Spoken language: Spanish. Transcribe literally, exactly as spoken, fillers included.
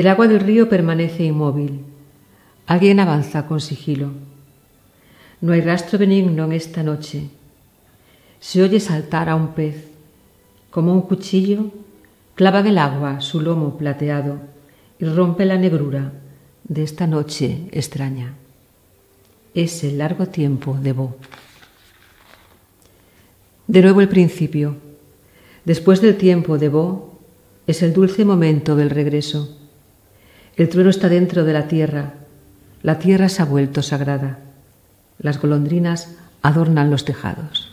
El agua del río permanece inmóvil. Alguien avanza con sigilo. No hay rastro benigno en esta noche. Se oye saltar a un pez. Como un cuchillo, clava en el agua su lomo plateado y rompe la negrura de esta noche extraña. Es el largo tiempo de Bo. De nuevo el principio. Después del tiempo de Bo, es el dulce momento del regreso. El trueno está dentro de la tierra. La tierra se ha vuelto sagrada. Las golondrinas adornan los tejados.